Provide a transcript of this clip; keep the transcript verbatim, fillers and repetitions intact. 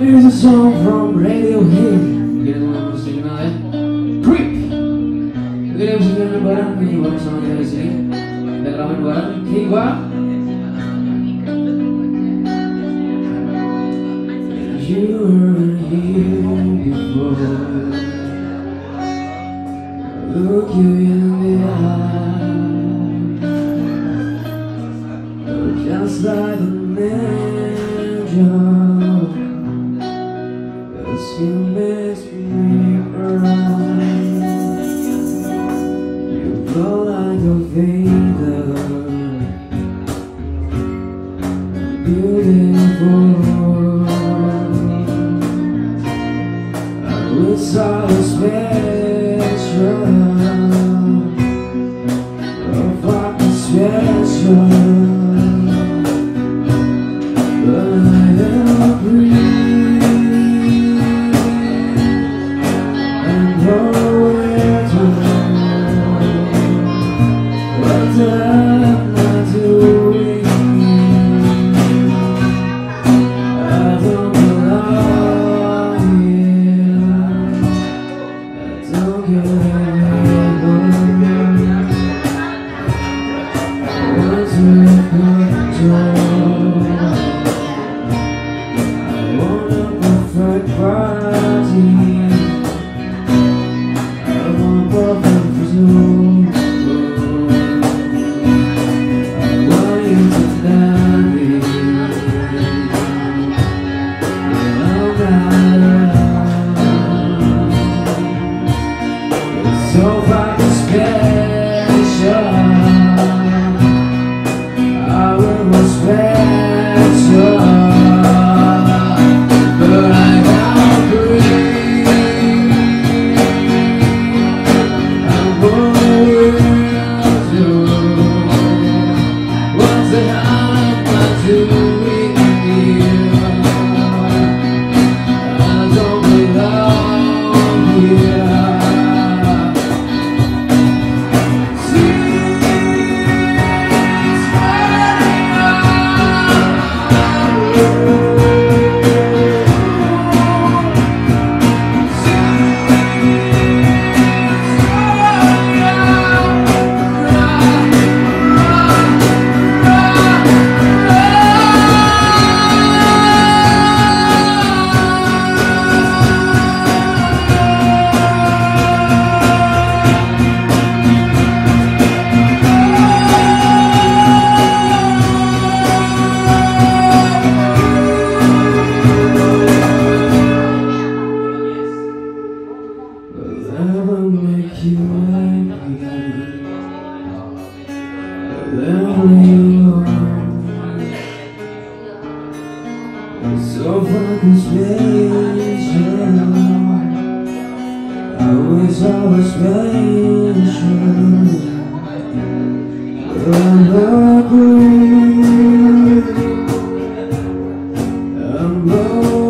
Here's a song from Radiohead. Mungkin teman-teman mesti kenal ya, Creep. Mungkin yang mesti kenal bareng penyanyi sama kita di sini. Dan ramen bareng kiri gua. You were here before. Look you in the eye. Just like a magic. You mess me around. You flow like a feather, beautiful. I was so special, oh fucking special. But I don't breathe. So fucking special. I wish I was special. I'm not good. I'm not